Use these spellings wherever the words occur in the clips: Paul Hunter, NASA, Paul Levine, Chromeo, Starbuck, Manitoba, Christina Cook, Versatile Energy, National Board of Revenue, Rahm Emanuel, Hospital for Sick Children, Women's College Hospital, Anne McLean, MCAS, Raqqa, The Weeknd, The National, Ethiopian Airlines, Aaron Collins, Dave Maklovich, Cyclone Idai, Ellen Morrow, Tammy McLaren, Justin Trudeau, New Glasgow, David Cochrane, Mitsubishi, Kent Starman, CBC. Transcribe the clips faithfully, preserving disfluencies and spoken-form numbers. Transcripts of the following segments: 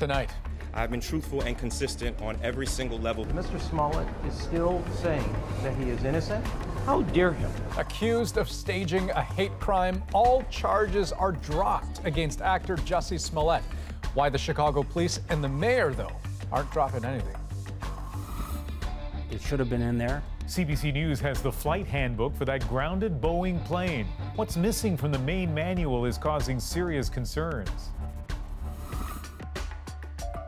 tonight? I've been truthful and consistent on every single level. Mister Smollett is still saying that he is innocent. How dare him? Accused of staging a hate crime, all charges are dropped against actor Jussie Smollett. Why the Chicago police and the mayor, though, aren't dropping anything. It should have been in there. C B C News has the flight handbook for that grounded Boeing plane. What's missing from the main manual is causing serious concerns.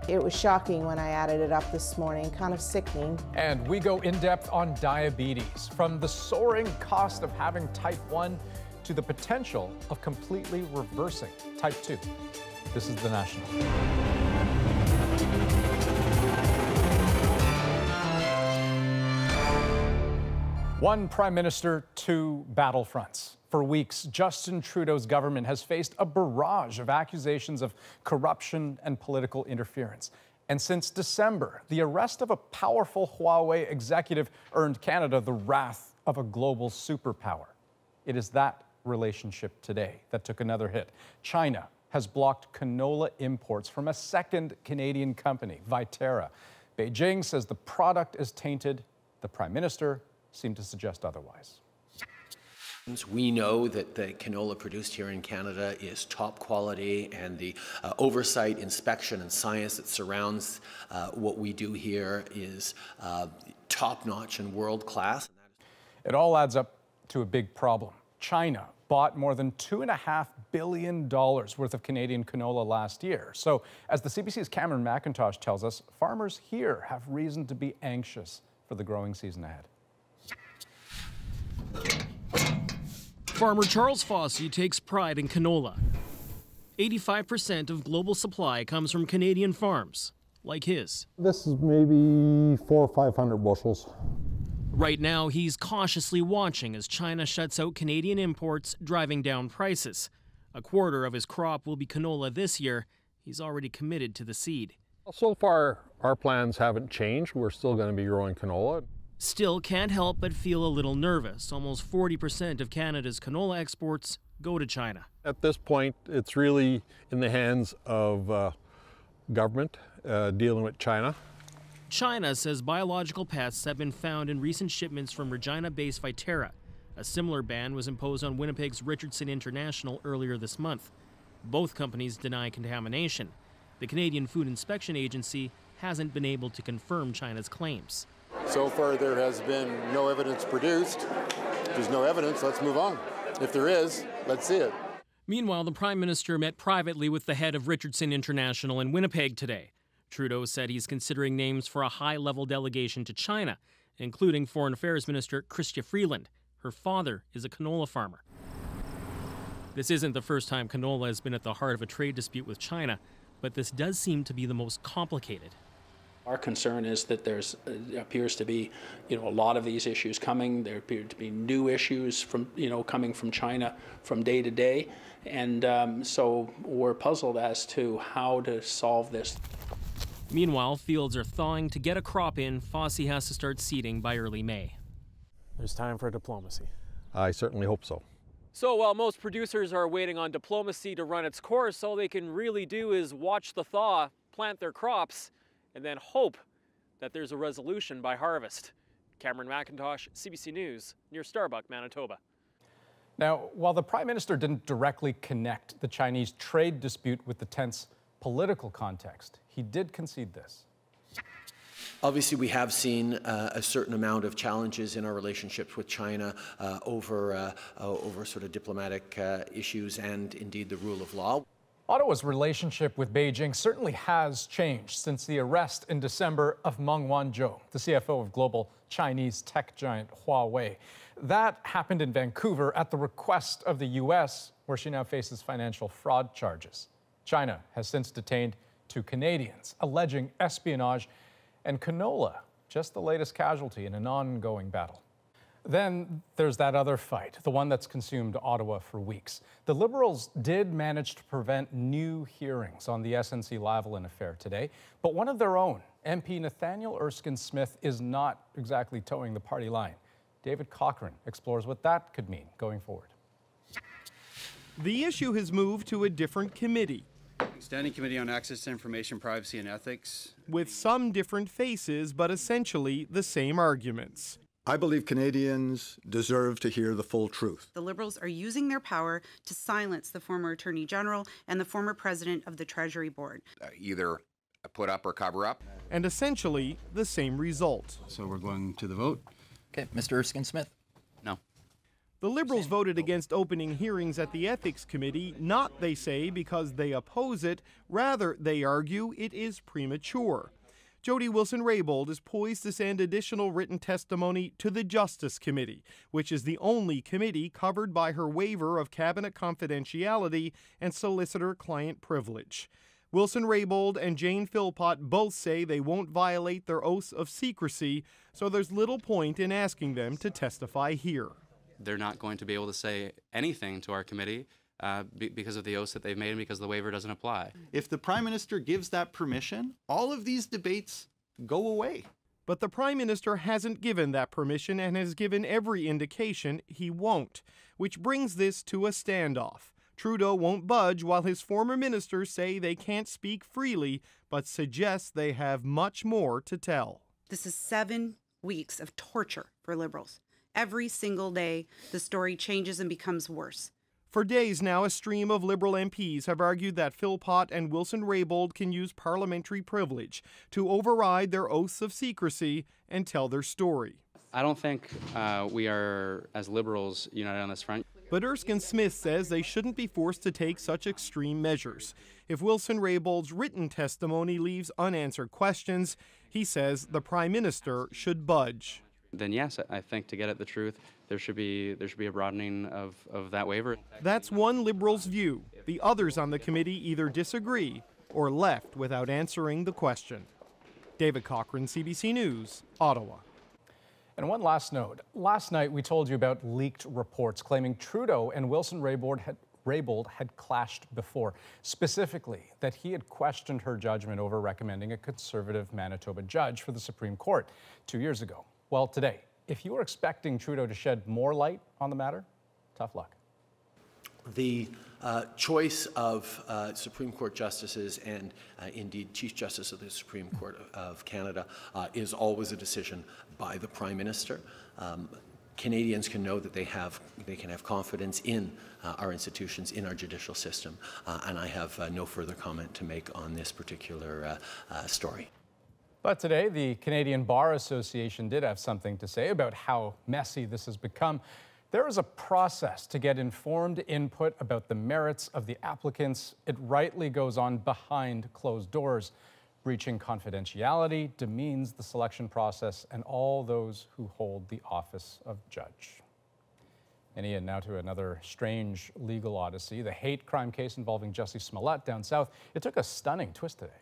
It was shocking when I added it up this morning, kind of sickening. And we go in depth on diabetes, from the soaring cost of having type one to the potential of completely reversing type two. This is The National. One prime minister, two battlefronts. For weeks, Justin Trudeau's government has faced a barrage of accusations of corruption and political interference. And since December, the arrest of a powerful Huawei executive earned Canada the wrath of a global superpower. It is that relationship today that took another hit. China has blocked canola imports from a second Canadian company, Viterra. Beijing says the product is tainted. The prime minister seemed to suggest otherwise. We know that the canola produced here in Canada is top quality, and the uh, oversight, inspection, and science that surrounds uh, what we do here is uh, top-notch and world-class. It all adds up to a big problem. China bought more than two point five billion dollars worth of Canadian canola last year. So, as the C B C's Cameron McIntosh tells us, farmers here have reason to be anxious for the growing season ahead. Farmer Charles Fossey takes pride in canola. eighty-five percent of global supply comes from Canadian farms, like his. This is maybe four or five hundred bushels. Right now, he's cautiously watching as China shuts out Canadian imports, driving down prices. A quarter of his crop will be canola this year. He's already committed to the seed. Well, so far, our plans haven't changed. We're still going to be growing canola. Still can't help but feel a little nervous. Almost forty percent of Canada's canola exports go to China. At this point, it's really in the hands of uh, government uh, dealing with China. China says biological pests have been found in recent shipments from Regina-based Viterra. A similar ban was imposed on Winnipeg's Richardson International earlier this month. Both companies deny contamination. The Canadian Food Inspection Agency hasn't been able to confirm China's claims. So far, there has been no evidence produced. If there's no evidence, let's move on. If there is, let's see it. Meanwhile, the Prime Minister met privately with the head of Richardson International in Winnipeg today. Trudeau said he's considering names for a high-level delegation to China, including Foreign Affairs Minister Chrystia Freeland. Her father is a canola farmer. This isn't the first time canola has been at the heart of a trade dispute with China, but this does seem to be the most complicated. Our concern is that there's uh, appears to be, you know, a lot of these issues coming. There appear to be new issues from, you know, coming from China from day to day, and um, so we're puzzled as to how to solve this. Meanwhile, fields are thawing. To get a crop in, Fossey has to start seeding by early May. There's time for diplomacy. I certainly hope so. So while most producers are waiting on diplomacy to run its course, all they can really do is watch the thaw, plant their crops, and then hope that there's a resolution by harvest. Cameron McIntosh, C B C News, near Starbuck, Manitoba. Now, while the Prime Minister didn't directly connect the Chinese trade dispute with the tense political context, he did concede this. Obviously, we have seen uh, a certain amount of challenges in our relationships with China uh, over, uh, uh, over sort of diplomatic uh, issues and, indeed, the rule of law. Ottawa's relationship with Beijing certainly has changed since the arrest in December of Meng Wanzhou, the C F O of global Chinese tech giant Huawei. That happened in Vancouver at the request of the U S, where she now faces financial fraud charges. China has since detained two Canadians, alleging espionage, and canola, just the latest casualty in an ongoing battle. Then there's that other fight, the one that's consumed Ottawa for weeks. The Liberals did manage to prevent new hearings on the S N C-Lavalin affair today, but one of their own, M P Nathaniel Erskine-Smith, is not exactly towing the party line. David Cochrane explores what that could mean going forward. The issue has moved to a different committee. Standing Committee on Access to Information, Privacy and Ethics. With some different faces, but essentially the same arguments. I believe Canadians deserve to hear the full truth. The Liberals are using their power to silence the former Attorney General and the former President of the Treasury Board. Uh, either put up or cover up. And essentially the same result. So we're going to the vote. Okay, Mister Erskine-Smith. No. The Liberals voted against opening hearings at the Ethics Committee, not, they say, because they oppose it. Rather, they argue it is premature. Jody Wilson-Raybould is poised to send additional written testimony to the Justice Committee, which is the only committee covered by her waiver of cabinet confidentiality and solicitor-client privilege. Wilson-Raybould and Jane Philpott both say they won't violate their oaths of secrecy, so there's little point in asking them to testify here. They're not going to be able to say anything to our committee Uh, be because of the oaths that they've made and because the waiver doesn't apply. If the Prime Minister gives that permission, all of these debates go away. But the Prime Minister hasn't given that permission and has given every indication he won't, which brings this to a standoff. Trudeau won't budge while his former ministers say they can't speak freely, but suggest they have much more to tell. This is seven weeks of torture for Liberals. Every single day, the story changes and becomes worse. For days now, a stream of Liberal M Ps have argued that Philpott and Wilson-Raybould can use parliamentary privilege to override their oaths of secrecy and tell their story. I don't think uh, we are, as Liberals, united on this front. But Erskine-Smith says they shouldn't be forced to take such extreme measures. If Wilson-Raybould's written testimony leaves unanswered questions, he says the Prime Minister should budge. Then yes, I think to get at the truth, there should be there should be a broadening of, of that waiver. That's one Liberal's view. The others on the committee either disagree or left without answering the question. David Cochrane, C B C News, Ottawa. And one last note. Last night we told you about leaked reports claiming Trudeau and Wilson-Raybould had Raybould had clashed before, specifically that he had questioned her judgment over recommending a conservative Manitoba judge for the Supreme Court two years ago. Well, today, if you were expecting Trudeau to shed more light on the matter, tough luck. The uh, choice of uh, Supreme Court justices and, uh, indeed, Chief Justice of the Supreme Court of Canada uh, is always a decision by the Prime Minister. Um, Canadians can know that they have, they can have confidence in uh, our institutions, in our judicial system, uh, and I have uh, no further comment to make on this particular uh, uh, story. But today, the Canadian Bar Association did have something to say about how messy this has become. There is a process to get informed input about the merits of the applicants. It rightly goes on behind closed doors. Breaching confidentiality demeans the selection process and all those who hold the office of judge. And Ian, now to another strange legal odyssey. The hate crime case involving Jussie Smollett down south. It took a stunning twist today.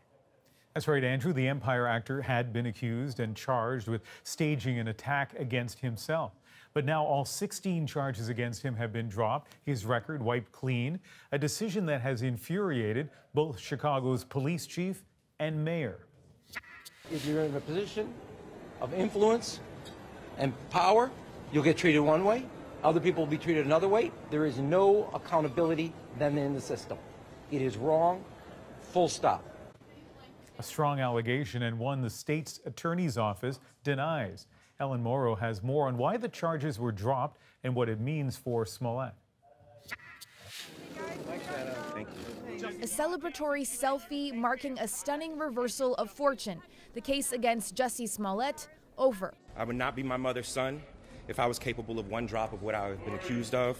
That's right, Andrew. The Empire actor had been accused and charged with staging an attack against himself. But now all sixteen charges against him have been dropped, his record wiped clean, a decision that has infuriated both Chicago's police chief and mayor. If you're in a position of influence and power, you'll get treated one way. Other people will be treated another way. There is no accountability then in the system. It is wrong, full stop. A strong allegation and one the state's attorney's office denies. Ellen Morrow has more on why the charges were dropped and what it means for Smollett. A celebratory selfie marking a stunning reversal of fortune. The case against Jussie Smollett over. I would not be my mother's son if I was capable of one drop of what I have been accused of.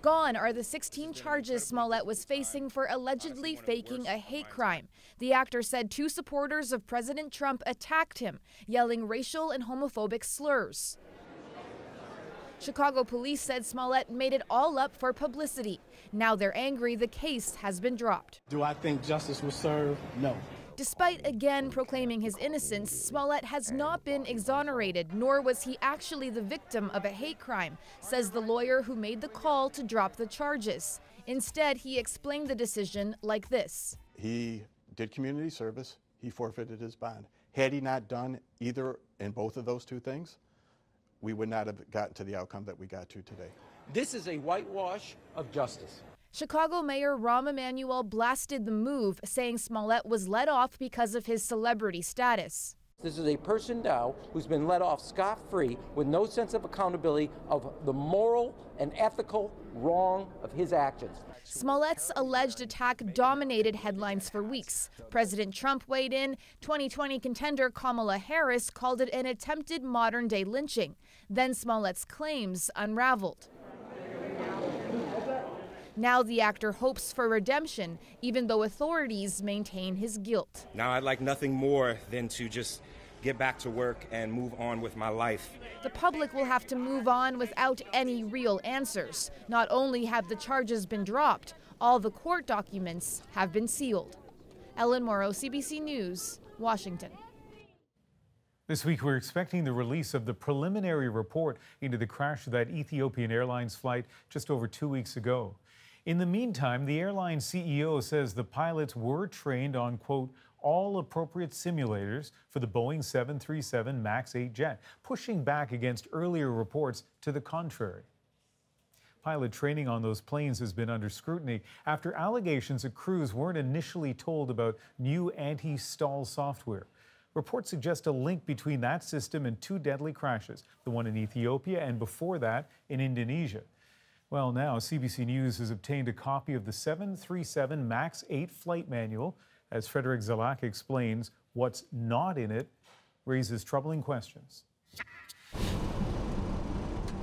Gone are the sixteen charges Smollett was facing for allegedly faking a hate crime. The actor said two supporters of President Trump attacked him, yelling racial and homophobic slurs. Chicago police said Smollett made it all up for publicity. Now they're angry the case has been dropped. Do I think justice was served? No. Despite again proclaiming his innocence, Smollett has not been exonerated, nor was he actually the victim of a hate crime, says the lawyer who made the call to drop the charges. Instead, he explained the decision like this. He did community service. He forfeited his bond. Had he not done either and both of those two things, we would not have gotten to the outcome that we got to today. This is a whitewash of justice. Chicago Mayor Rahm Emanuel blasted the move, saying Smollett was let off because of his celebrity status. This is a person now who's been let off scot-free with no sense of accountability of the moral and ethical wrong of his actions. Smollett's alleged attack dominated headlines for weeks. President Trump weighed in. twenty twenty contender Kamala Harris called it an attempted modern-day lynching. Then Smollett's claims unraveled. Now the actor hopes for redemption, even though authorities maintain his guilt. Now I'd like nothing more than to just get back to work and move on with my life. The public will have to move on without any real answers. Not only have the charges been dropped, all the court documents have been sealed. Ellen Morrow, C B C News, Washington. This week, we're expecting the release of the preliminary report into the crash of that Ethiopian Airlines flight just over two weeks ago. In the meantime, the airline C E O says the pilots were trained on, quote, all appropriate simulators for the Boeing seven thirty-seven max eight jet, pushing back against earlier reports to the contrary. Pilot training on those planes has been under scrutiny after allegations that crews weren't initially told about new anti-stall software. Reports suggest a link between that system and two deadly crashes, the one in Ethiopia and before that in Indonesia. Well, now C B C News has obtained a copy of the seven thirty-seven max eight flight manual. As Frédéric Zalac explains, what's not in it raises troubling questions.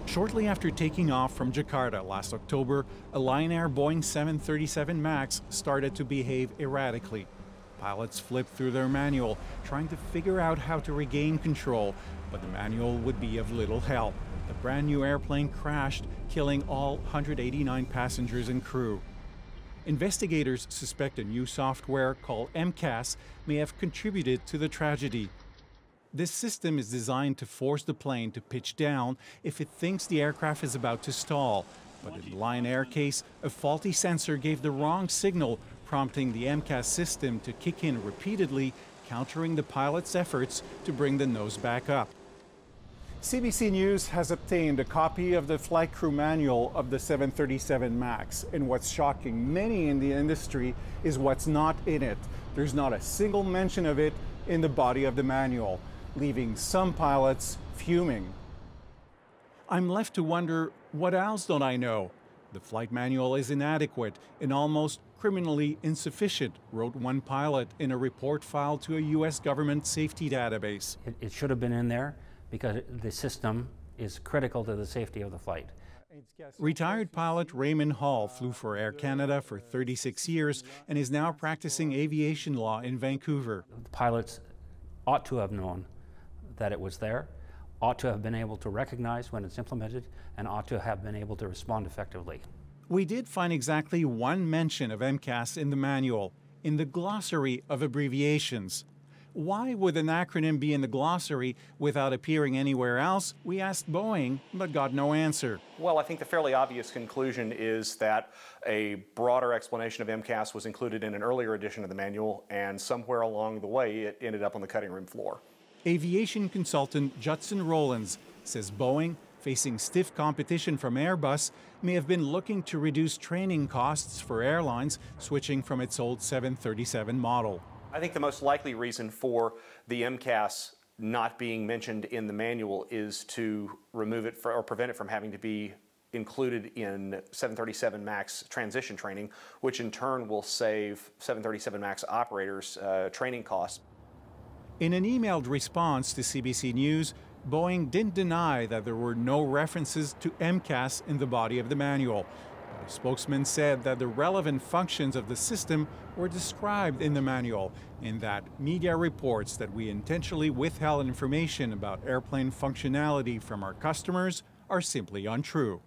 Shortly after taking off from Jakarta last October, a Lion Air Boeing seven thirty-seven MAX started to behave erratically. Pilots flipped through their manual, trying to figure out how to regain control, but the manual would be of little help. The brand new airplane crashed, killing all one hundred eighty-nine passengers and crew. Investigators suspect a new software called M C A S may have contributed to the tragedy. This system is designed to force the plane to pitch down if it thinks the aircraft is about to stall. But in the Lion Air case, a faulty sensor gave the wrong signal, prompting the M C A S system to kick in repeatedly, countering the pilot's efforts to bring the nose back up. C B C News has obtained a copy of the flight crew manual of the seven thirty-seven MAX, and what's shocking many in the industry is what's not in it. There's not a single mention of it in the body of the manual, leaving some pilots fuming. I'm left to wonder, what else don't I know? The flight manual is inadequate and almost criminally insufficient, wrote one pilot in a report filed to a U S government safety database. It, it should have been in there, because the system is critical to the safety of the flight. Retired pilot Raymond Hall flew for Air Canada for thirty-six years and is now practicing aviation law in Vancouver. The pilots ought to have known that it was there, ought to have been able to recognize when it's implemented, and ought to have been able to respond effectively. We did find exactly one mention of M C A S in the manual, in the glossary of abbreviations. Why would an acronym be in the glossary without appearing anywhere else? We asked Boeing, but got no answer. Well, I think the fairly obvious conclusion is that a broader explanation of M C A S was included in an earlier edition of the manual, and somewhere along the way, it ended up on the cutting room floor. Aviation consultant Judson Rollins says Boeing, facing stiff competition from Airbus, may have been looking to reduce training costs for airlines switching from its old seven thirty-seven model. I think the most likely reason for the M C A S not being mentioned in the manual is to remove it for, or prevent it from having to be included in seven thirty-seven MAX transition training, which in turn will save seven thirty-seven MAX operators uh, training costs. In an emailed response to C B C News, Boeing didn't deny that there were no references to M C A S in the body of the manual. The spokesman said that the relevant functions of the system were described in the manual, and that media reports that we intentionally withheld information about airplane functionality from our customers are simply untrue.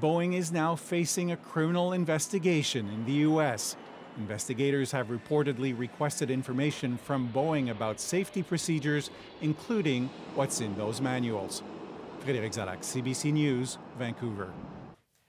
Boeing is now facing a criminal investigation in the U S. Investigators have reportedly requested information from Boeing about safety procedures, including what's in those manuals. Frédéric Zalac, C B C News, Vancouver.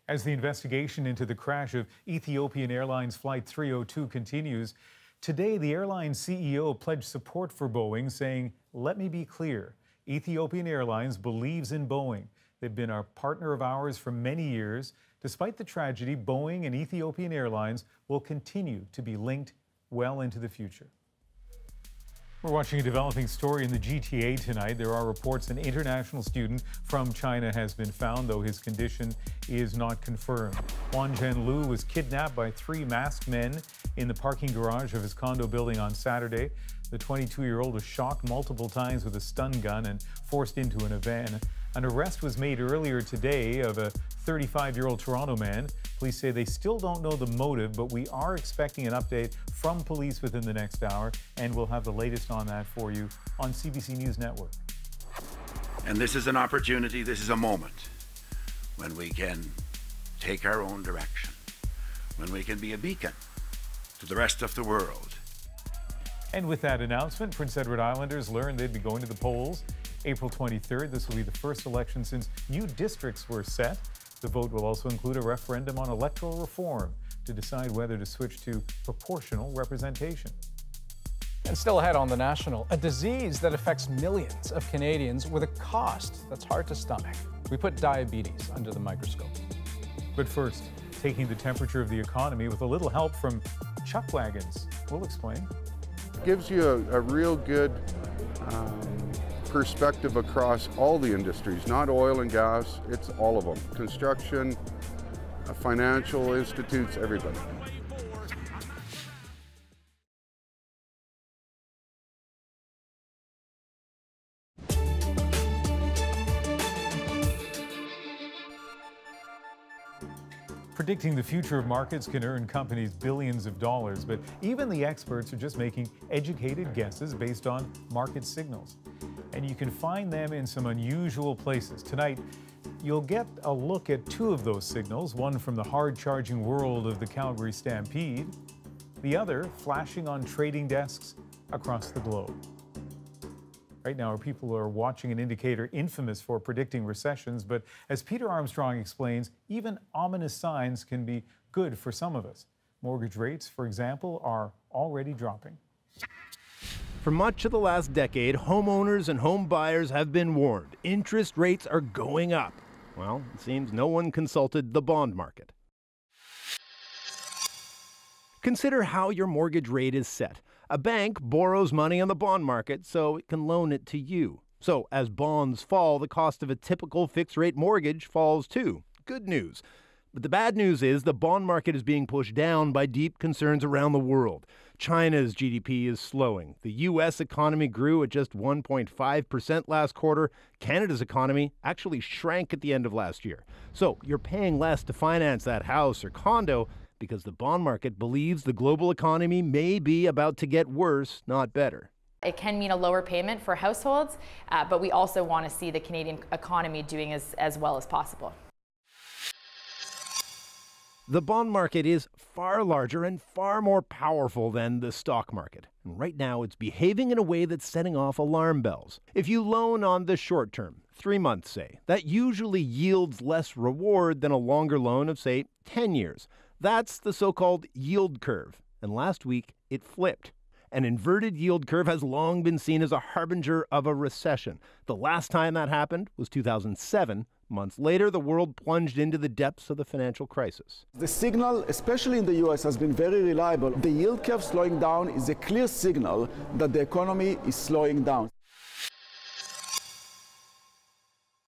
As the investigation into the crash of Ethiopian Airlines Flight three oh two continues, today the airline C E O pledged support for Boeing, saying, "Let me be clear, Ethiopian Airlines believes in Boeing. They've been our partner of ours for many years, Despite the tragedy, Boeing and Ethiopian Airlines will continue to be linked well into the future. We're watching a developing story in the G T A tonight. There are reports an international student from China has been found, though his condition is not confirmed. Wanzhen Lu was kidnapped by three masked men in the parking garage of his condo building on Saturday. The twenty-two-year-old was shot multiple times with a stun gun and forced into an van. An arrest was made earlier today of a thirty-five-year-old Toronto man. Police say they still don't know the motive, but we are expecting an update from police within the next hour, and we'll have the latest on that for you on C B C News Network. And this is an opportunity, this is a moment when we can take our own direction, when we can be a beacon to the rest of the world. And with that announcement, Prince Edward Islanders learned they'd be going to the polls April twenty-third. This will be the first election since new districts were set. The vote will also include a referendum on electoral reform to decide whether to switch to proportional representation. And still ahead on The National, a disease that affects millions of Canadians with a cost that's hard to stomach. We put diabetes under the microscope. But first, taking the temperature of the economy with a little help from chuck wagons. We'll explain. It gives you a, a real good um, perspective across all the industries, not oil and gas, it's all of them. Construction, financial institutes, everybody. Predicting the future of markets can earn companies billions of dollars, but even the experts are just making educated guesses based on market signals. And you can find them in some unusual places. Tonight, you'll get a look at two of those signals, one from the hard-charging world of the Calgary Stampede, the other flashing on trading desks across the globe. Right now, our people are watching an indicator infamous for predicting recessions, but as Peter Armstrong explains, even ominous signs can be good for some of us. Mortgage rates, for example, are already dropping. For much of the last decade, homeowners and home buyers have been warned. Interest rates are going up. Well, it seems no one consulted the bond market. Consider how your mortgage rate is set. A bank borrows money on the bond market so it can loan it to you. So as bonds fall, the cost of a typical fixed-rate mortgage falls too. Good news. But the bad news is the bond market is being pushed down by deep concerns around the world. China's G D P is slowing. The U S economy grew at just one point five percent last quarter. Canada's economy actually shrank at the end of last year. So you're paying less to finance that house or condo, because the bond market believes the global economy may be about to get worse, not better. It can mean a lower payment for households, uh, but we also want to see the Canadian economy doing as, as well as possible. The bond market is far larger and far more powerful than the stock market. And right now, it's behaving in a way that's setting off alarm bells. If you loan on the short term, three months, say, that usually yields less reward than a longer loan of, say, ten years. That's the so-called yield curve, and last week it flipped. An inverted yield curve has long been seen as a harbinger of a recession. The last time that happened was two thousand seven. Months later, the world plunged into the depths of the financial crisis. The signal, especially in the U S, has been very reliable. The yield curve slowing down is a clear signal that the economy is slowing down.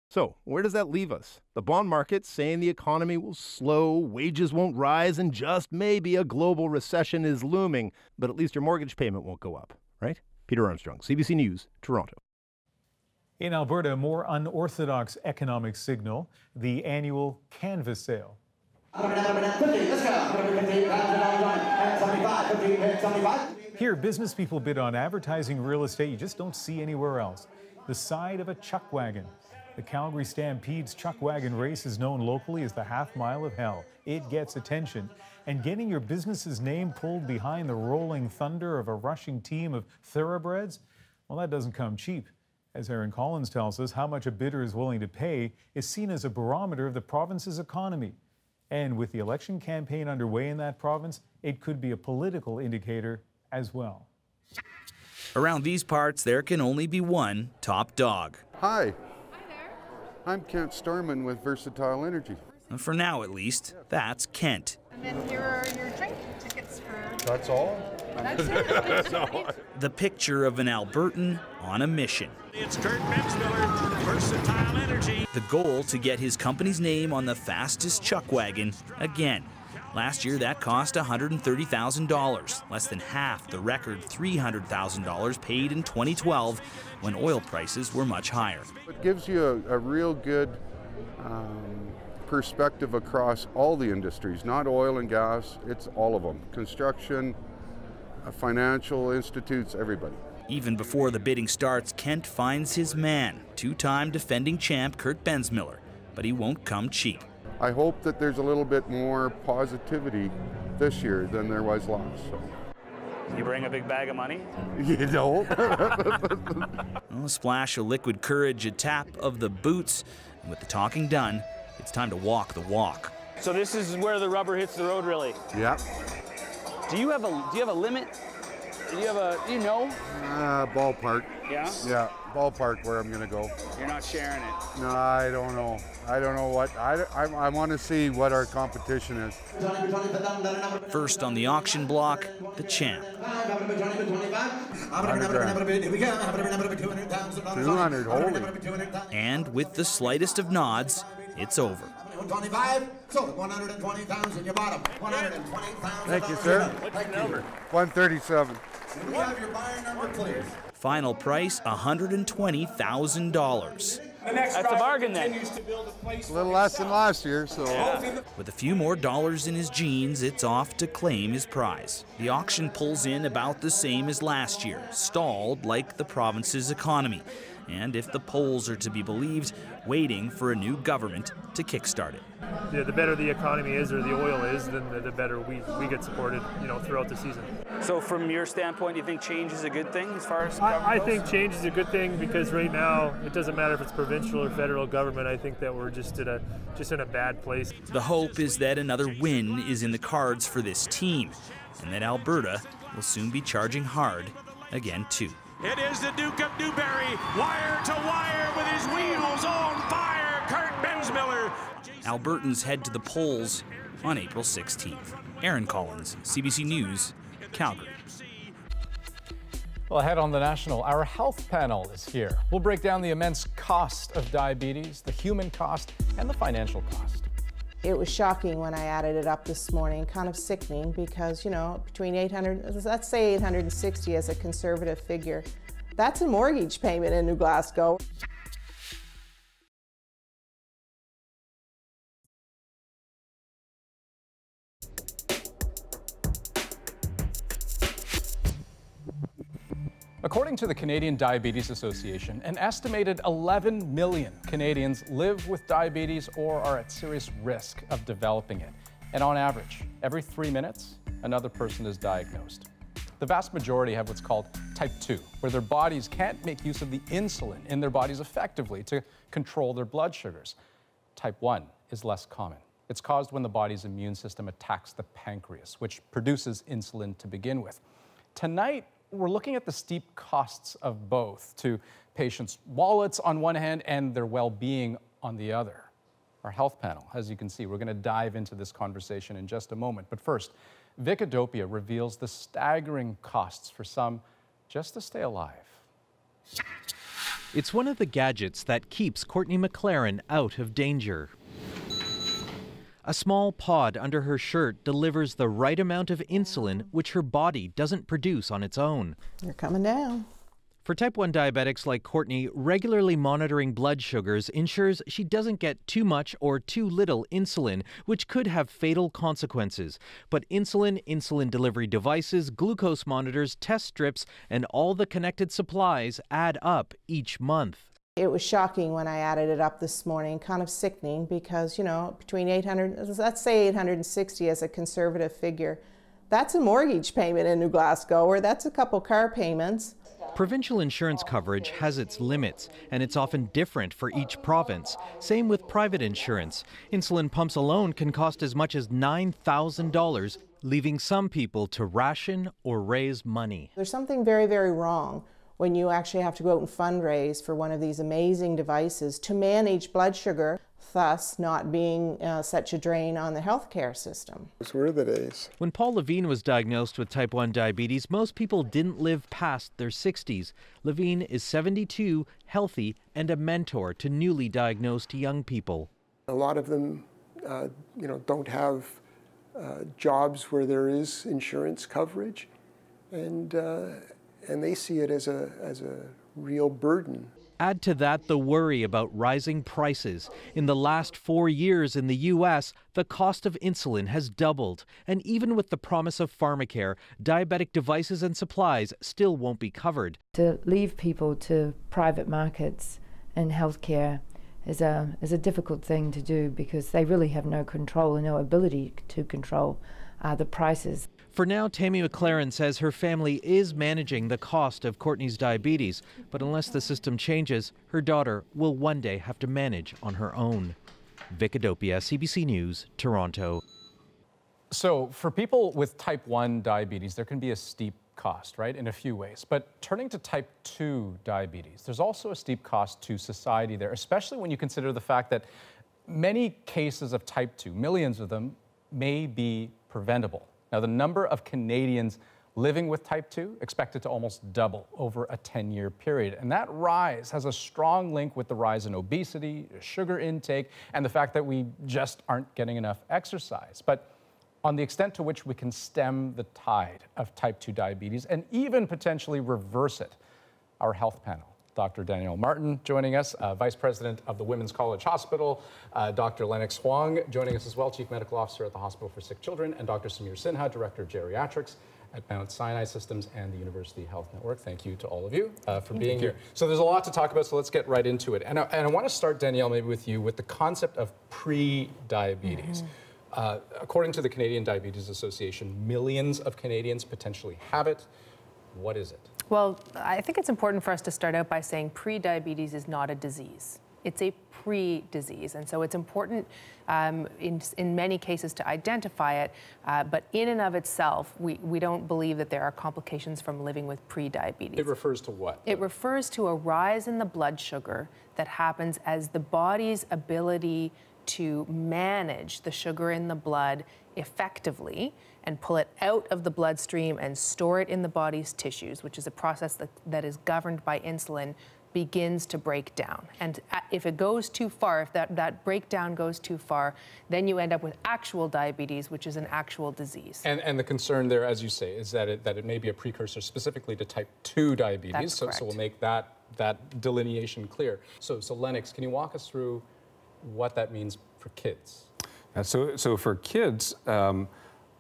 So where does that leave us? The bond market's saying the economy will slow, wages won't rise, and just maybe a global recession is looming, but at least your mortgage payment won't go up, right? Peter Armstrong, C B C News, Toronto. In Alberta, a more unorthodox economic signal, the annual canvas sale. Here, business people bid on advertising real estate you just don't see anywhere else. The side of a chuck wagon. The Calgary Stampede's chuck wagon race is known locally as the half mile of hell. It gets attention. And getting your business's name pulled behind the rolling thunder of a rushing team of thoroughbreds? Well, that doesn't come cheap. As Aaron Collins tells us, how much a bidder is willing to pay is seen as a barometer of the province's economy. And with the election campaign underway in that province, it could be a political indicator as well. Around these parts, there can only be one top dog. Hi. I'm Kent Starman with Versatile Energy. For now, at least, that's Kent. And then here are your drink tickets for... That's all? That's it. That's all. The picture of an Albertan on a mission. It's Kurt Bensmiller, Versatile Energy. The goal to get his company's name on the fastest chuck wagon again. Last year, that cost one hundred thirty thousand dollars, less than half the record three hundred thousand dollars paid in twenty twelve when oil prices were much higher. It gives you a, a real good um, perspective across all the industries, not oil and gas, it's all of them. Construction, uh, financial institutes, everybody. Even before the bidding starts, Kent finds his man, two-time defending champ Kurt Bensmiller, but he won't come cheap. I hope that there's a little bit more positivity this year than there was last. So. You bring a big bag of money? You don't. Well, a splash of liquid courage, a tap of the boots, and with the talking done, it's time to walk the walk. So this is where the rubber hits the road, really. Yep. Do you have a Do you have a limit? Do you have a Do you know? Uh, ballpark. Yeah. Yeah. Ballpark where I'm gonna go. You're not sharing it. No, I don't know. I don't know what, I, I, I want to see what our competition is. First on the auction block, the champ. two hundred, holy. And with the slightest of nods, it's over. Thank you, sir. What's the number? one thirty-seven. We have your buyer number, please. Final price, one hundred twenty thousand dollars. That's a bargain then. A little less than last year, so. Yeah. With a few more dollars in his jeans, it's off to claim his prize. The auction pulls in about the same as last year, stalled like the province's economy. And if the polls are to be believed, waiting for a new government to kickstart it. Yeah, the better the economy is, or the oil is, then the better we, we get supported, you know, throughout the season. So from your standpoint, do you think change is a good thing as far as government I, I think change is a good thing because right now, it doesn't matter if it's provincial or federal government, I think that we're just in a, just in a bad place. The hope is that another win is in the cards for this team, and that Alberta will soon be charging hard again too. It is the Duke of Newberry, wire to wire with his wheels on fire, Kurt Bensmiller. Albertans head to the polls on April sixteenth. Aaron Collins, C B C News, Calgary. Well, ahead on The National, our health panel is here. We'll break down the immense cost of diabetes, the human cost, and the financial cost. It was shocking when I added it up this morning, kind of sickening because, you know, between eight hundred, let's say eight hundred sixty as a conservative figure, that's a mortgage payment in New Glasgow. According to the Canadian Diabetes Association, an estimated eleven million Canadians live with diabetes or are at serious risk of developing it. And on average, every three minutes, another person is diagnosed. The vast majority have what's called type two, where their bodies can't make use of the insulin in their bodies effectively to control their blood sugars. Type one is less common. It's caused when the body's immune system attacks the pancreas, which produces insulin to begin with. Tonight, we're looking at the steep costs of both to patients' wallets on one hand and their well-being on the other. Our health panel, as you can see, we're going to dive into this conversation in just a moment. But first, Vicadopia reveals the staggering costs for some just to stay alive. It's one of the gadgets that keeps Courtney McLaren out of danger. A small pod under her shirt delivers the right amount of insulin which her body doesn't produce on its own. You're coming down. For type one diabetics like Courtney, regularly monitoring blood sugars ensures she doesn't get too much or too little insulin, which could have fatal consequences. But insulin, insulin delivery devices, glucose monitors, test strips, and all the connected supplies add up each month. It was shocking when I added it up this morning, kind of sickening because, you know, between eight hundred, let's say eight hundred sixty as a conservative figure, that's a mortgage payment in New Glasgow, or that's a couple car payments. Provincial insurance coverage has its limits, and it's often different for each province. Same with private insurance. Insulin pumps alone can cost as much as nine thousand dollars, leaving some people to ration or raise money. There's something very, very wrong when you actually have to go out and fundraise for one of these amazing devices to manage blood sugar thus not being uh, such a drain on the healthcare system. Those were the days. When Paul Levine was diagnosed with type one diabetes, most people didn't live past their sixties. Levine is seventy-two, healthy, and a mentor to newly diagnosed young people. A lot of them, uh, you know, don't have uh, jobs where there is insurance coverage, and uh, and they see it as a as a real burden. Add to that the worry about rising prices. In the last four years in the U S, the cost of insulin has doubled. And even with the promise of pharmacare, diabetic devices and supplies still won't be covered. To leave people to private markets and healthcare is a, is a difficult thing to do, because they really have no control and no ability to control uh, the prices. For now, Tammy McLaren says her family is managing the cost of Courtney's diabetes, but unless the system changes, her daughter will one day have to manage on her own. Vic Adopia, C B C News, Toronto. So for people with type one diabetes, there can be a steep cost, right, in a few ways. But turning to type two diabetes, there's also a steep cost to society there, especially when you consider the fact that many cases of type two, millions of them, may be preventable. Now, the number of Canadians living with type two expected to almost double over a ten-year period. And that rise has a strong link with the rise in obesity, sugar intake, and the fact that we just aren't getting enough exercise. But on the extent to which we can stem the tide of type two diabetes and even potentially reverse it, our health panel. Doctor Danielle Martin joining us, uh, Vice President of the Women's College Hospital, uh, Doctor Lennox Huang joining us as well, Chief Medical Officer at the Hospital for Sick Children, and Doctor Samir Sinha, Director of Geriatrics at Mount Sinai Systems and the University Health Network. Thank you to all of you uh, for being here. So there's a lot to talk about, so let's get right into it. And I, and I want to start, Danielle, maybe with you, with the concept of pre-diabetes. Mm-hmm. uh, according to the Canadian Diabetes Association, millions of Canadians potentially have it. What is it? Well, I think it's important for us to start out by saying pre-diabetes is not a disease. It's a pre-disease, and so it's important um, in, in many cases to identify it, uh, but in and of itself, we, we don't believe that there are complications from living with pre-diabetes. It refers to what? It refers to a rise in the blood sugar that happens as the body's ability to manage the sugar in the blood effectively and pull it out of the bloodstream and store it in the body's tissues, which is a process that, that is governed by insulin, begins to break down. And if it goes too far, if that, that breakdown goes too far, then you end up with actual diabetes, which is an actual disease. And, and the concern there, as you say, is that it, that it may be a precursor specifically to type two diabetes. That's correct. So, so we'll make that, that delineation clear. So, so Lennox, can you walk us through what that means for kids? Uh, so, so for kids, um,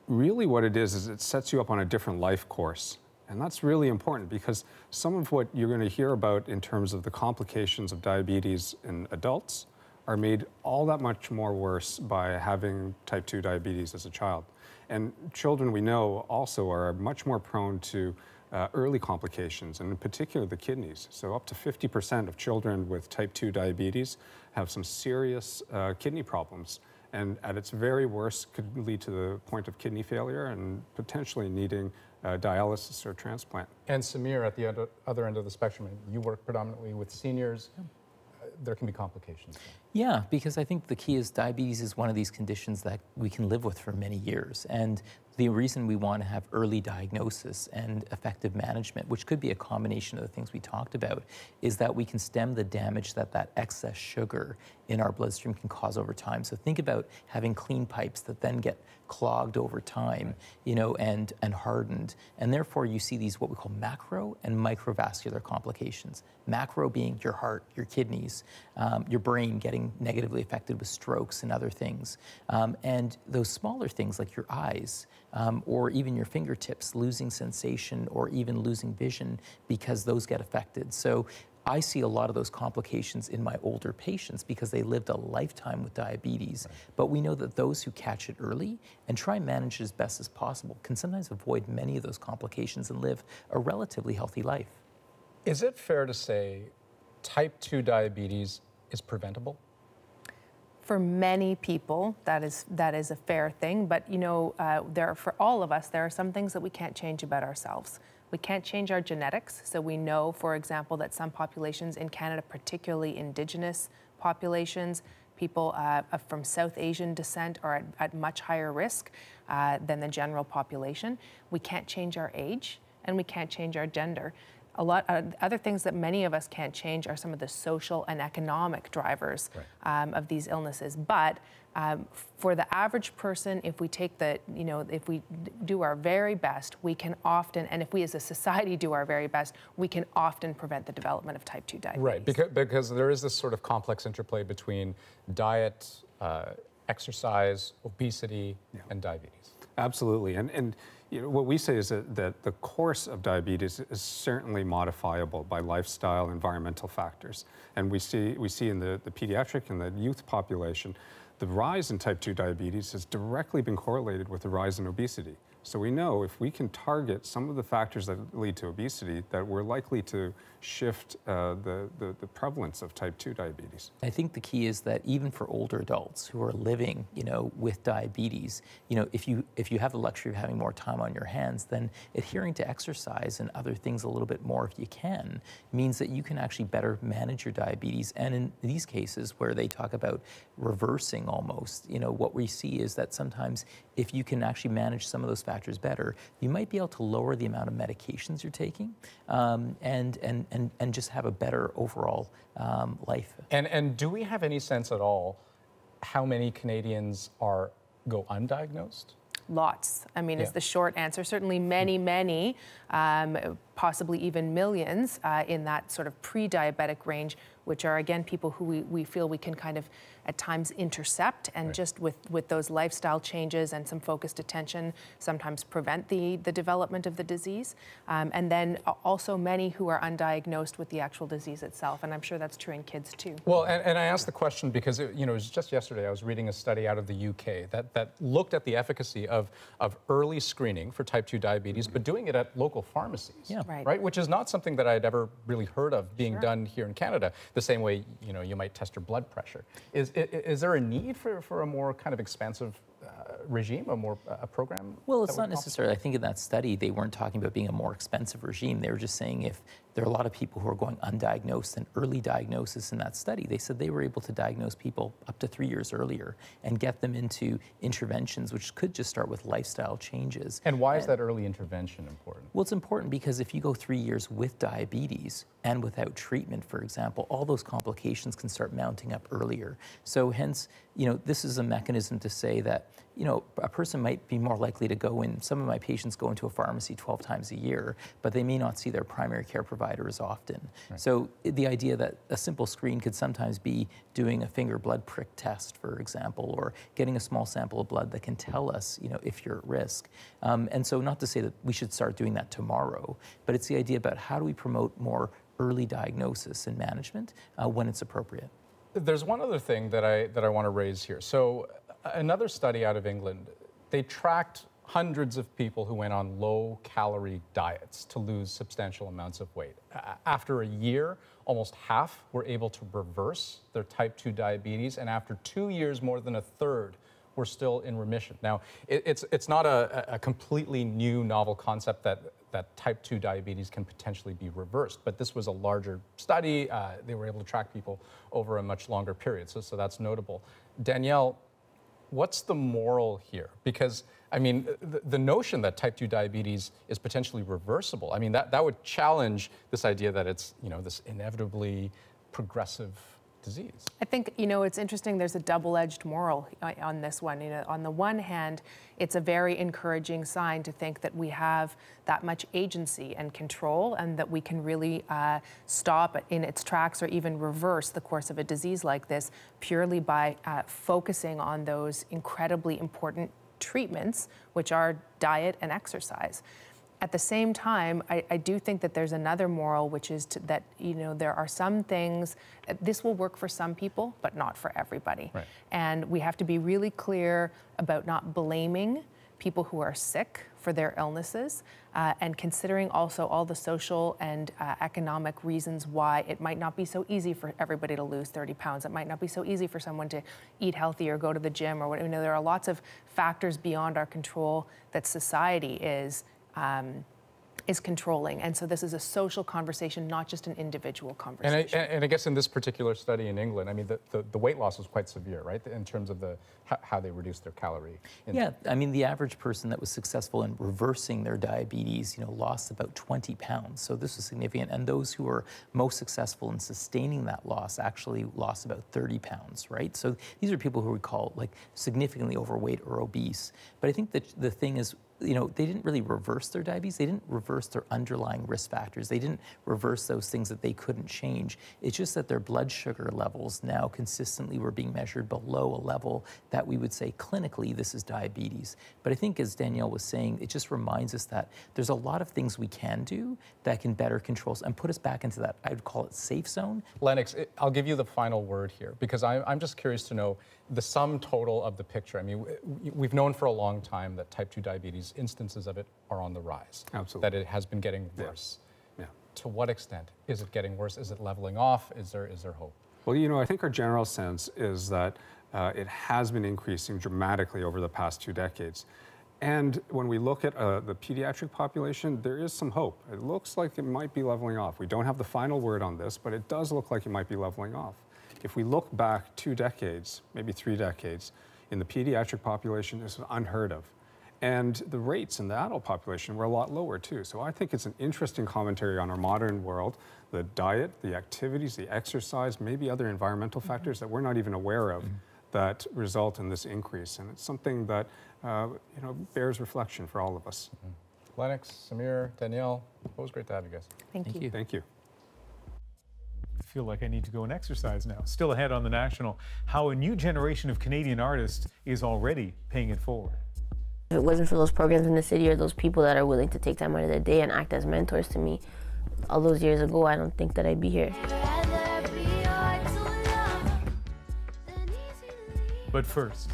really what it is, is it sets you up on a different life course. And that's really important, because some of what you're going to hear about in terms of the complications of diabetes in adults are made all that much more worse by having type two diabetes as a child. And children, we know, also are much more prone to uh, early complications, and in particular the kidneys. So up to fifty percent of children with type two diabetes have some serious uh, kidney problems. And at its very worst, could lead to the point of kidney failure and potentially needing uh, dialysis or transplant. And Samir, at the other end of the spectrum, you work predominantly with seniors. Yeah. Uh, there can be complications. Yeah, because I think the key is diabetes is one of these conditions that we can live with for many years. And the reason we want to have early diagnosis and effective management, which could be a combination of the things we talked about, is that we can stem the damage that that excess sugar in our bloodstream can cause over time. So think about having clean pipes that then get clogged over time, right, you know, and, and hardened. And therefore, you see these what we call macro and microvascular complications. Macro being your heart, your kidneys, um, your brain getting negatively affected with strokes and other things. Um, and those smaller things like your eyes, Um, or even your fingertips losing sensation or even losing vision, because those get affected. So I see a lot of those complications in my older patients because they lived a lifetime with diabetes. Right. But we know that those who catch it early and try and manage it as best as possible can sometimes avoid many of those complications and live a relatively healthy life. Is it fair to say type two diabetes is preventable? For many people, that is that is a fair thing, but you know, uh, there are, for all of us, there are some things that we can't change about ourselves. We can't change our genetics, so we know, for example, that some populations in Canada, particularly Indigenous populations, people uh, from South Asian descent are at, at much higher risk uh, than the general population. We can't change our age and we can't change our gender. A lot of other things that many of us can't change are some of the social and economic drivers right. um, of these illnesses. But um, for the average person, if we take the, you know, if we do our very best, we can often, and if we as a society do our very best, we can often prevent the development of type two diabetes. Right, because, because there is this sort of complex interplay between diet, uh, exercise, obesity, yeah. and diabetes. Absolutely. And, and you know, what we say is that, that the course of diabetes is certainly modifiable by lifestyle, environmental factors. And we see, we see in the, the pediatric and the youth population, the rise in type two diabetes has directly been correlated with the rise in obesity. So we know if we can target some of the factors that lead to obesity, that we're likely to shift uh, the, the, the prevalence of type two diabetes. I think the key is that even for older adults who are living, you know, with diabetes, you know, if you, if you have the luxury of having more time on your hands, then adhering to exercise and other things a little bit more if you can, means that you can actually better manage your diabetes. And in these cases where they talk about reversing almost, you know, what we see is that sometimes if you can actually manage some of those factors better, you might be able to lower the amount of medications you're taking, um, and, and, and, and just have a better overall um, life. And, and do we have any sense at all how many Canadians are go undiagnosed? Lots. I mean, yeah. is the short answer. Certainly many, many, um, possibly even millions uh, in that sort of pre-diabetic range, which are, again, people who we, we feel we can kind of at times intercept and right. just with, with those lifestyle changes and some focused attention sometimes prevent the, the development of the disease. Um, and then also many who are undiagnosed with the actual disease itself. And I'm sure that's true in kids too. Well, and, and I asked the question because, it, you know, it was just yesterday I was reading a study out of the U K that, that looked at the efficacy of, of early screening for type two diabetes, mm-hmm. but doing it at local pharmacies, yeah. right. right? Which is not something that I'd ever really heard of being sure. done here in Canada. The same way, you know, you might test your blood pressure. Is, is, is there a need for, for a more kind of expansive uh, regime, a more uh, program? Well, it's not necessarily. I think in that study, they weren't talking about being a more expensive regime. They were just saying if there are a lot of people who are going undiagnosed and early diagnosis in that study, they said they were able to diagnose people up to three years earlier and get them into interventions, which could just start with lifestyle changes. And why and, is that early intervention important? Well, it's important because if you go three years with diabetes and without treatment, for example, all those complications can start mounting up earlier. So hence, you know, this is a mechanism to say that, you know, a person might be more likely to go in. Some of my patients go into a pharmacy twelve times a year, but they may not see their primary care provider as often. Right. So the idea that a simple screen could sometimes be doing a finger blood prick test, for example, or getting a small sample of blood that can tell us, you know, if you're at risk. Um, and so not to say that we should start doing that tomorrow, but it's the idea about how do we promote more early diagnosis and management uh, when it's appropriate. There's one other thing that I, that I want to raise here. So another study out of England, they tracked hundreds of people who went on low-calorie diets to lose substantial amounts of weight. After a year, almost half were able to reverse their type two diabetes, and after two years, more than a third were still in remission. Now, it, it's, it's not a, a completely new novel concept that that type two diabetes can potentially be reversed. But this was a larger study. Uh, they were able to track people over a much longer period, so, so that's notable. Danielle, what's the moral here? Because, I mean, the, the notion that type two diabetes is potentially reversible, I mean, that, that would challenge this idea that it's, you know, this inevitably progressive disease. I think, you know, it's interesting, there's a double-edged moral on this one. You know, on the one hand, it's a very encouraging sign to think that we have that much agency and control and that we can really uh, stop in its tracks or even reverse the course of a disease like this purely by uh, focusing on those incredibly important treatments, which are diet and exercise. At the same time, I, I do think that there's another moral, which is to, that, you know, there are some things, this will work for some people, but not for everybody. Right. And we have to be really clear about not blaming people who are sick for their illnesses, uh, and considering also all the social and uh, economic reasons why it might not be so easy for everybody to lose thirty pounds. It might not be so easy for someone to eat healthy or go to the gym or whatever. You know, there are lots of factors beyond our control that society is Um, is controlling. And so this is a social conversation, not just an individual conversation. And I, and I guess in this particular study in England, I mean, the, the, the weight loss was quite severe, right, in terms of the how they reduced their calorie. And yeah, I mean, the average person that was successful in reversing their diabetes, you know, lost about twenty pounds. So this was significant. And those who were most successful in sustaining that loss actually lost about thirty pounds, right? So these are people who we call, like, significantly overweight or obese. But I think that the thing is, you know, they didn't really reverse their diabetes. They didn't reverse their underlying risk factors. They didn't reverse those things that they couldn't change. It's just that their blood sugar levels now consistently were being measured below a level that we would say clinically this is diabetes. But I think, as Danielle was saying, it just reminds us that there's a lot of things we can do that can better control and put us back into that, I would call it, safe zone. Lennox, I'll give you the final word here, because I'm just curious to know the sum total of the picture. I mean, we've known for a long time that type two diabetes, instances of it, are on the rise. Absolutely. That it has been getting worse. Yeah. Yeah. To what extent is it getting worse? Is it leveling off? Is there, is there hope? Well, you know, I think our general sense is that uh, it has been increasing dramatically over the past two decades. And when we look at uh, the pediatric population, there is some hope. It looks like it might be leveling off. We don't have the final word on this, but it does look like it might be leveling off. If we look back two decades, maybe three decades, in the pediatric population, this is unheard of. And the rates in the adult population were a lot lower too. So I think it's an interesting commentary on our modern world, the diet, the activities, the exercise, maybe other environmental mm-hmm. factors that we're not even aware of mm-hmm. that result in this increase. And it's something that uh, you know, bears reflection for all of us. Mm-hmm. Lennox, Samir, Danielle, always great to have you guys. Thank, Thank you. you. Thank you. Feel like I need to go and exercise now. Still ahead on The National, how a new generation of Canadian artists is already paying it forward. If it wasn't for those programs in the city or those people that are willing to take time out of their day and act as mentors to me all those years ago, I don't think that I'd be here. But first,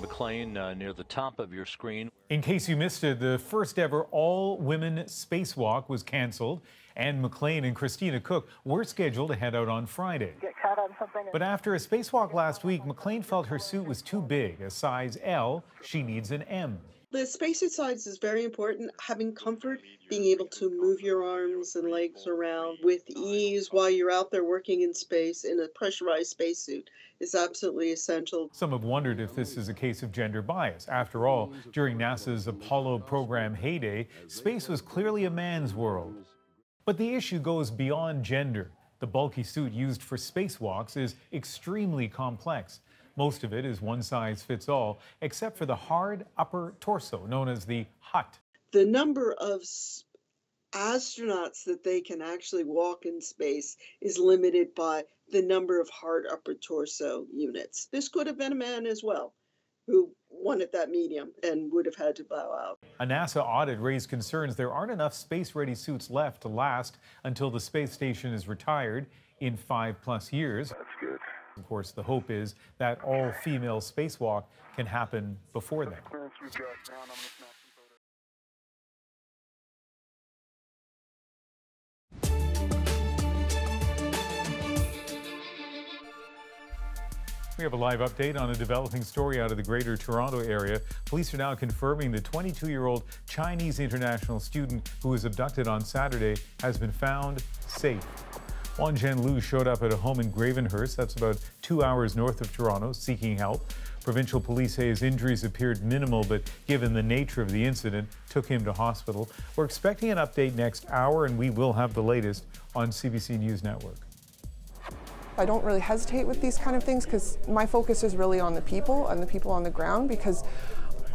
McLean, uh, near the top of your screen. In case you missed it, the first ever all-women spacewalk was canceled. Anne McLean and Christina Cook were scheduled to head out on Friday. On but after a spacewalk last week, McLean felt her suit was too big. A size L, she needs an M. The spacesuit size is very important. Having comfort, being able to move your arms and legs around with ease while you're out there working in space in a pressurized spacesuit is absolutely essential. Some have wondered if this is a case of gender bias. After all, during NASA's Apollo program heyday, space was clearly a man's world. But the issue goes beyond gender. The bulky suit used for spacewalks is extremely complex. Most of it is one size fits all, except for the hard upper torso, known as the hut. The number of astronauts that they can actually walk in space is limited by the number of hard upper torso units. This could have been a man as well, who wanted that medium and would have had to bow out. A NASA audit raised concerns there aren't enough space-ready suits left to last until the space station is retired in five-plus years. That's good. Of course, the hope is that all-female spacewalk can happen before then. We have a live update on a developing story out of the Greater Toronto Area. Police are now confirming the twenty-two-year-old Chinese international student who was abducted on Saturday has been found safe. Wanzhen Lu showed up at a home in Gravenhurst, that's about two hours north of Toronto, seeking help. Provincial police say his injuries appeared minimal, but given the nature of the incident, took him to hospital. We're expecting an update next hour, and we will have the latest on C B C News Network. I don't really hesitate with these kind of things because my focus is really on the people and the people on the ground, because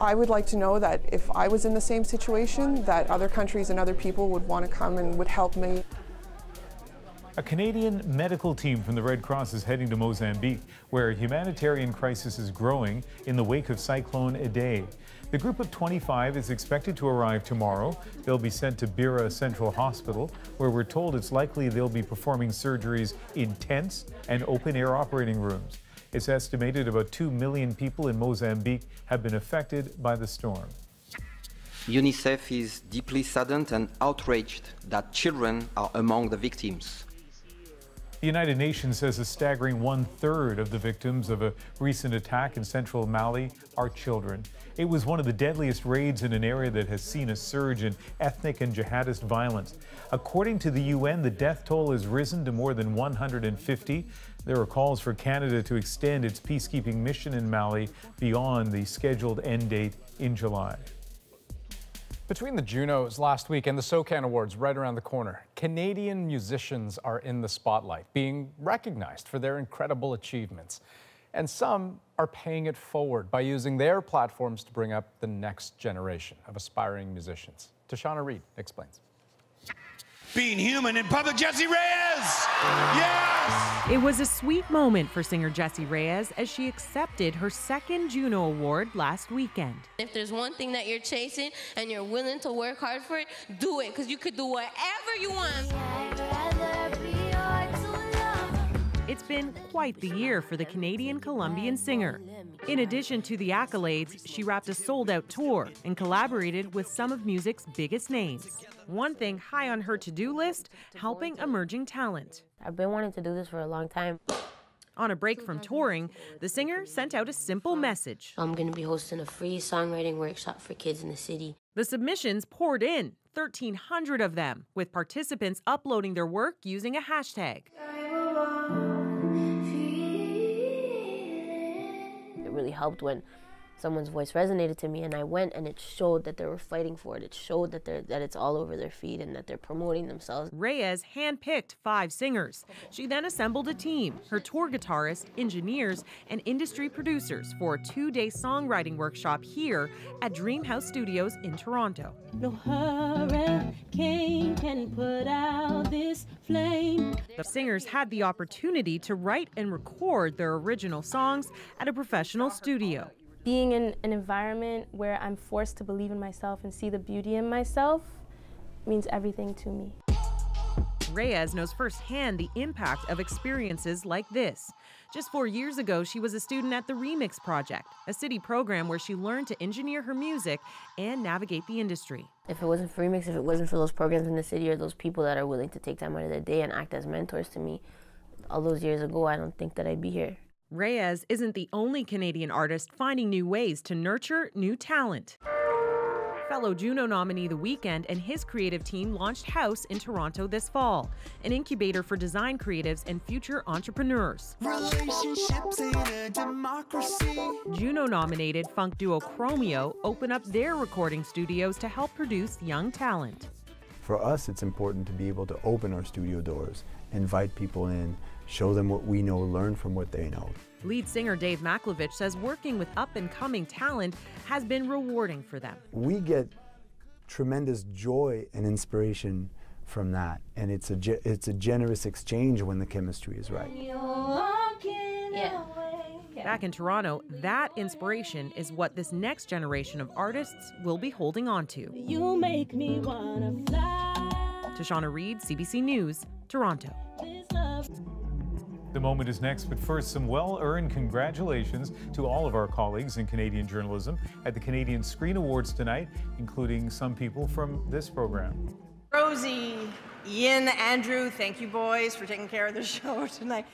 I would like to know that if I was in the same situation, that other countries and other people would want to come and would help me. A Canadian medical team from the Red Cross is heading to Mozambique, where a humanitarian crisis is growing in the wake of Cyclone Idai. The group of twenty-five is expected to arrive tomorrow. They'll be sent to Bira Central Hospital, where we're told it's likely they'll be performing surgeries in tents and open-air operating rooms. It's estimated about two million people in Mozambique have been affected by the storm. UNICEF is deeply saddened and outraged that children are among the victims. The United Nations says a staggering one-third of the victims of a recent attack in central Mali are children. It was one of the deadliest raids in an area that has seen a surge in ethnic and jihadist violence. According to the U N, the death toll has risen to more than one hundred fifty. There are calls for Canada to extend its peacekeeping mission in Mali beyond the scheduled end date in July. Between the Junos last week and the SOCAN Awards right around the corner, Canadian musicians are in the spotlight, being recognized for their incredible achievements. And some are paying it forward by using their platforms to bring up the next generation of aspiring musicians. Tashana Reid explains. Being human in public, Jessie Reyez! Yes! It was a sweet moment for singer Jessie Reyez as she accepted her second Juno Award last weekend. If there's one thing that you're chasing and you're willing to work hard for it, do it, because you could do whatever you want. It's been quite the year for the Canadian-Colombian singer. In addition to the accolades, she wrapped a sold-out tour and collaborated with some of music's biggest names. One thing high on her to-do list, helping emerging talent. I've been wanting to do this for a long time. On a break from touring, the singer sent out a simple message. I'm going to be hosting a free songwriting workshop for kids in the city. The submissions poured in, thirteen hundred of them, with participants uploading their work using a hashtag. Really helped when someone's voice resonated to me, and I went, and it showed that they were fighting for it. It showed that they're that it's all over their feed and that they're promoting themselves. Reyez handpicked five singers. She then assembled a team, her tour guitarists, engineers, and industry producers for a two-day songwriting workshop here at Dreamhouse Studios in Toronto. No hurricane can put out this flame. The singers had the opportunity to write and record their original songs at a professional studio. Being in an environment where I'm forced to believe in myself and see the beauty in myself means everything to me. Reyez knows firsthand the impact of experiences like this. Just four years ago, she was a student at the Remix Project, a city program where she learned to engineer her music and navigate the industry. If it wasn't for Remix, if it wasn't for those programs in the city or those people that are willing to take time out of their day and act as mentors to me, all those years ago, I don't think that I'd be here. Reyez isn't the only Canadian artist finding new ways to nurture new talent. Fellow Juno nominee The Weeknd and his creative team launched House in Toronto this fall, an incubator for design creatives and future entrepreneurs. Relationships in a democracy. Juno-nominated funk duo Chromeo open up their recording studios to help produce young talent. For us, it's important to be able to open our studio doors, invite people in, show them what we know, learn from what they know. Lead singer Dave Maklovich says working with up-and-coming talent has been rewarding for them. We get tremendous joy and inspiration from that, and it's a, it's a generous exchange when the chemistry is right. Yeah. Back in Toronto, that inspiration is what this next generation of artists will be holding on to. You make me wanna fly. Tashana Reid, C B C News, Toronto. The moment is next, but first, some well-earned congratulations to all of our colleagues in Canadian journalism at the Canadian Screen Awards tonight, including some people from this program. Rosie, Ian, Andrew, thank you, boys, for taking care of the show tonight.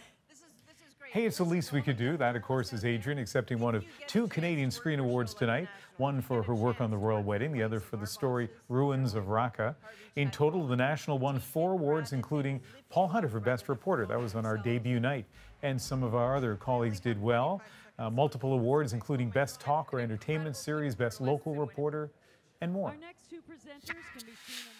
Hey, it's the least we could do. That, of course, is Adrian accepting one of two Canadian Screen Awards tonight, one for her work on The Royal Wedding, the other for the story Ruins of Raqqa. In total, The National won four awards, including Paul Hunter for Best Reporter. That was on our debut night. And some of our other colleagues did well. Uh, multiple awards, including Best Talk or Entertainment Series, Best Local Reporter, and more. Our next two presenters can be seen on the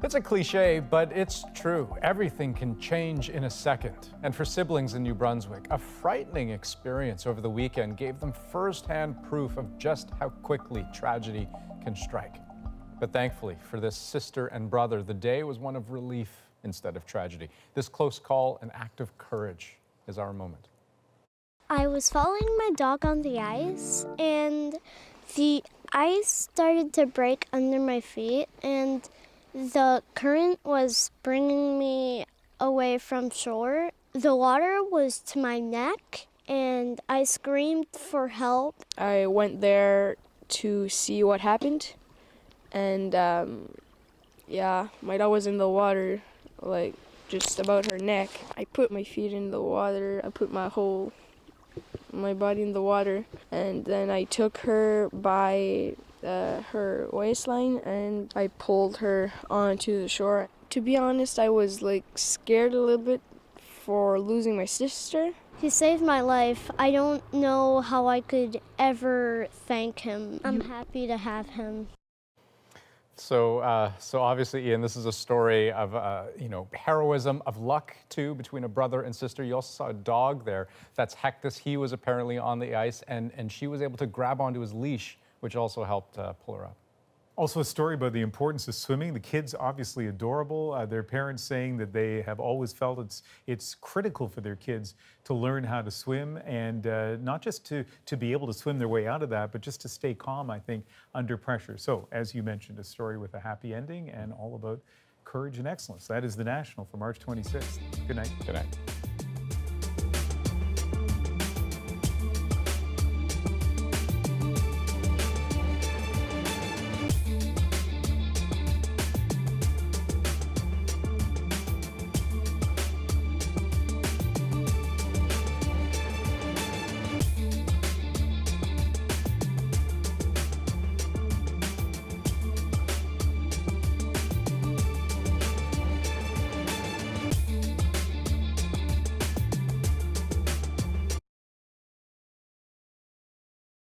It's a cliche, but it's true. Everything can change in a second. And for siblings in New Brunswick, a frightening experience over the weekend gave them firsthand proof of just how quickly tragedy can strike. But thankfully for this sister and brother, the day was one of relief instead of tragedy. This close call, an act of courage, is our moment. I was following my dog on the ice, and the ice started to break under my feet, and the current was bringing me away from shore. The water was to my neck, and I screamed for help. I went there to see what happened, and um, yeah, my dog was in the water, like just about her neck. I put my feet in the water, I put my whole, my body in the water, and then I took her by uh, her waistline and I pulled her onto the shore. To be honest, I was like scared a little bit for losing my sister. He saved my life. I don't know how I could ever thank him. I'm happy to have him. So, uh, so obviously, Ian, this is a story of, uh, you know, heroism, of luck, too, between a brother and sister. You also saw a dog there. That's Hectus. He was apparently on the ice, and, and she was able to grab onto his leash, which also helped uh, pull her up. Also a story about the importance of swimming. The kids, obviously adorable. Uh, their parents saying that they have always felt it's it's critical for their kids to learn how to swim, and uh, not just to, to be able to swim their way out of that, but just to stay calm, I think, under pressure. So, as you mentioned, a story with a happy ending and all about courage and excellence. That is The National for March twenty-sixth. Good night. Good night.